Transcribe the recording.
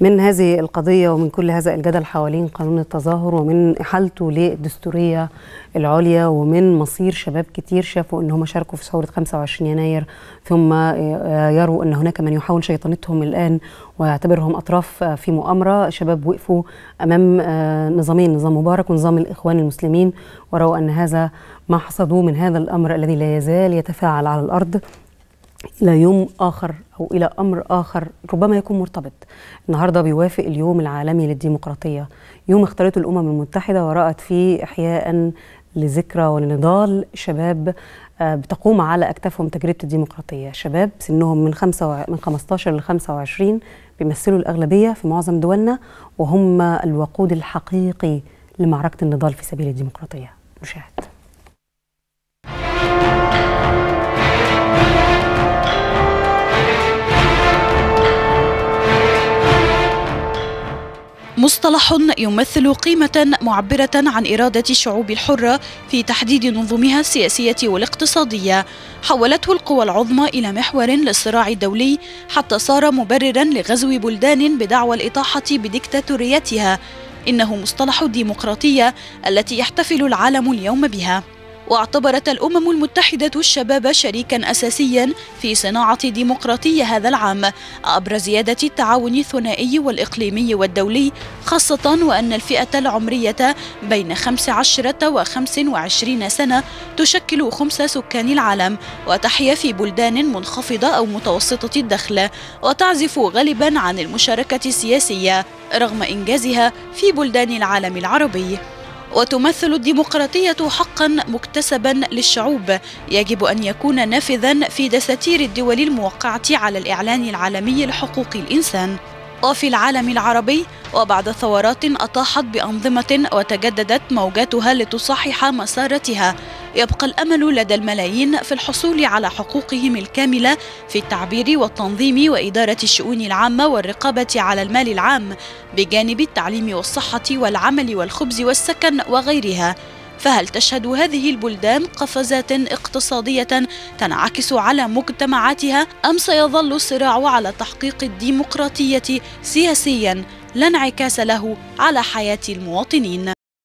من هذه القضية ومن كل هذا الجدل حوالين قانون التظاهر ومن إحالته للدستورية العليا ومن مصير شباب كتير شافوا أن هم شاركوا في ثورة 25 يناير ثم يروا أن هناك من يحاول شيطنتهم الآن ويعتبرهم أطراف في مؤامرة. شباب وقفوا أمام نظامين، نظام مبارك ونظام الإخوان المسلمين، ورأوا أن هذا ما حصدوه من هذا الأمر الذي لا يزال يتفاعل على الأرض إلى يوم آخر أو إلى أمر آخر ربما يكون مرتبط. النهاردة بيوافق اليوم العالمي للديمقراطية، يوم اختارته الأمم المتحدة ورأت فيه إحياء لذكرى ولنضال شباب بتقوم على أكتافهم تجربة الديمقراطية. شباب سنهم من 15 ل 25 بيمثلوا الأغلبية في معظم دولنا وهم الوقود الحقيقي لمعركة النضال في سبيل الديمقراطية. نشاهد. مصطلح يمثل قيمة معبرة عن إرادة الشعوب الحرة في تحديد نظمها السياسية والاقتصادية، حولته القوى العظمى إلى محور للصراع الدولي حتى صار مبررا لغزو بلدان بدعوى الإطاحة بديكتاتوريتها. إنه مصطلح الديمقراطية التي يحتفل العالم اليوم بها. واعتبرت الأمم المتحدة الشباب شريكاً أساسياً في صناعة ديمقراطية هذا العام عبر زيادة التعاون الثنائي والإقليمي والدولي، خاصة وأن الفئة العمرية بين 15 و25 سنة تشكل 5 سكان العالم وتحيا في بلدان منخفضة أو متوسطة الدخل وتعزف غالباً عن المشاركة السياسية رغم إنجازها في بلدان العالم العربي. وتمثل الديمقراطية حقاً مكتسباً للشعوب يجب أن يكون نافذاً في دساتير الدول الموقعة على الإعلان العالمي لحقوق الإنسان. وفي العالم العربي وبعد ثورات أطاحت بأنظمة وتجددت موجاتها لتصحح مسارتها، يبقى الأمل لدى الملايين في الحصول على حقوقهم الكاملة في التعبير والتنظيم وإدارة الشؤون العامة والرقابة على المال العام بجانب التعليم والصحة والعمل والخبز والسكن وغيرها. فهل تشهد هذه البلدان قفزات اقتصادية تنعكس على مجتمعاتها أم سيظل الصراع على تحقيق الديمقراطية سياسيا لا انعكاس له على حياة المواطنين؟